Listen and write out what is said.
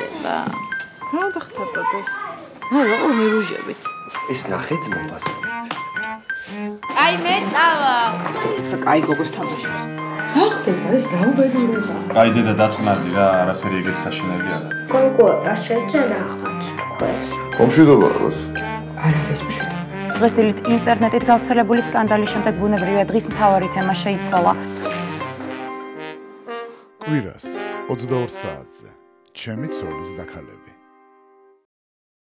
იქნება. Რა უნდა ხდებოდეს? Რა როგორ მირუჟებით? ეს ნახეთ მომასწრებს. Აი მე წავა. აი გოგოს თამაშობს. რა ხდება ეს დაუბედურება? Აი დედა დაწმარდი რა, არაფერი ეგეც საშინელი არა. გოგო, რა შეიძლება ახაც თქვენს? Მომშვიდობა რას? არ არის მშვიდი. დღეს დილით ინტერნეტით გავრცელებული სკანდალის შემდეგ ბუნებრივია დღის მთავარი თემა შეიცვალა. კვირას 22 საათზე ჩემი ცოლის დაქალები